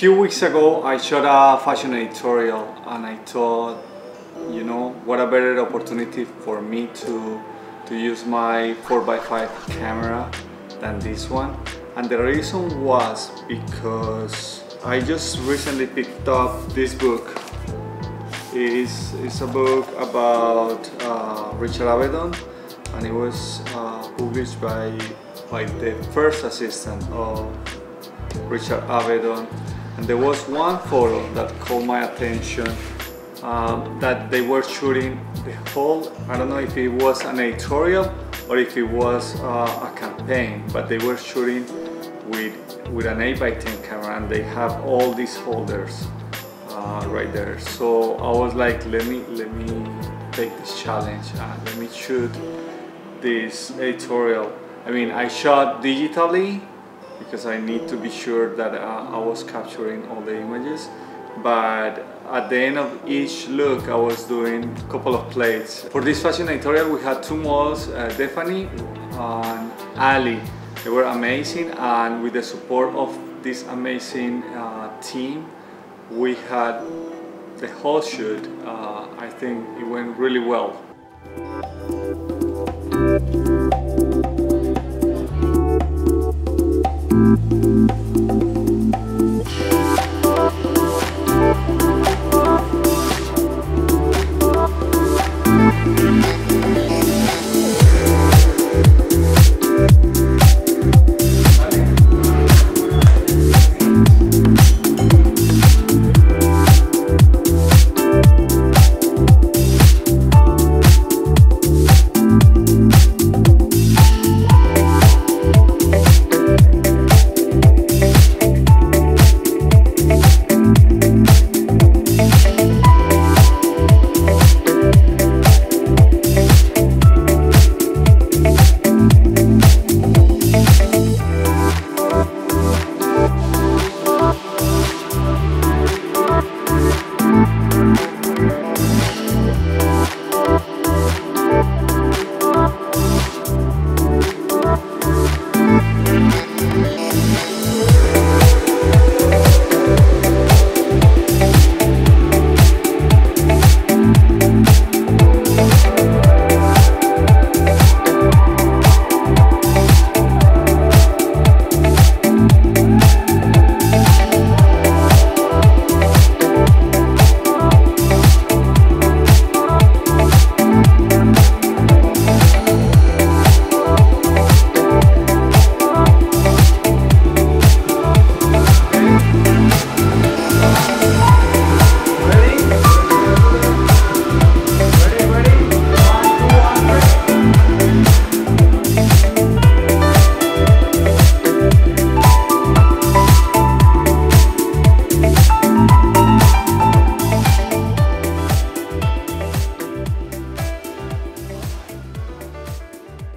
few weeks ago, I shot a fashion editorial and I thought, you know, what a better opportunity for me to use my 4x5 camera than this one. And the reason was because I just recently picked up this book. It's a book about Richard Avedon, and it was published by the first assistant of Richard Avedon, and there was one photo that caught my attention, that they were shooting the whole, I don't know if it was an editorial or if it was a campaign, but they were shooting with an 8x10 camera, and they have all these holders right there. So I was like, let me take this challenge and let me shoot this editorial. I mean, I shot digitally because I need to be sure that I was capturing all the images, but at the end of each look I was doing a couple of plates. For this fashion editorial we had two models, Stephanie and Ali. They were amazing, and with the support of this amazing team we had the whole shoot. I think it went really well.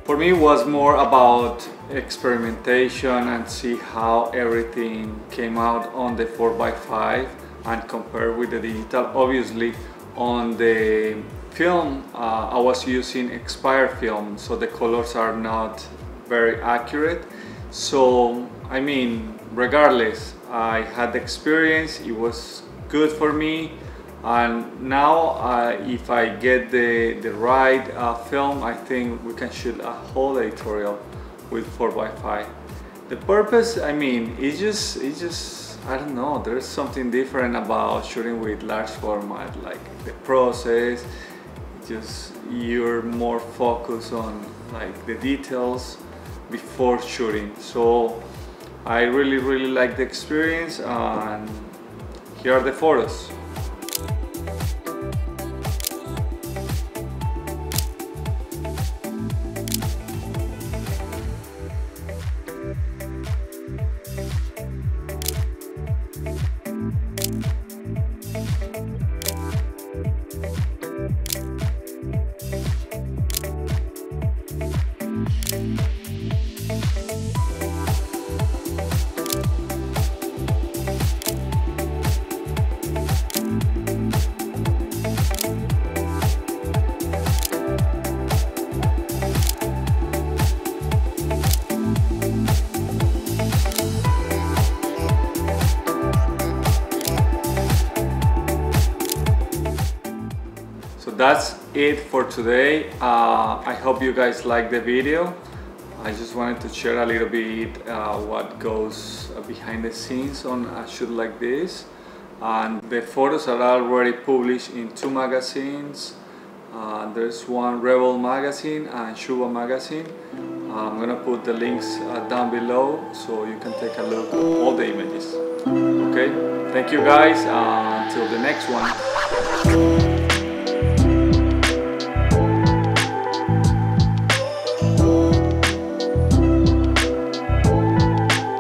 For me it was more about experimentation and see how everything came out on the 4x5 and compared with the digital. Obviously on the film I was using expired film, so the colors are not very accurate. So I mean, regardless, I had the experience, it was good for me. And now if I get the right film, I think we can shoot a whole editorial with 4x5. The purpose, I mean, it's just I don't know, there's something different about shooting with large format, like the process, just you're more focused on like the details before shooting. So I really like the experience, and here are the photos. that's it for today. I hope you guys liked the video. I just wanted to share a little bit what goes behind the scenes on a shoot like this. And the photos are already published in 2 magazines. There's one, Rebel Magazine and Shuba Magazine. I'm gonna put the links down below so you can take a look at all the images. Okay, thank you guys, until the next one.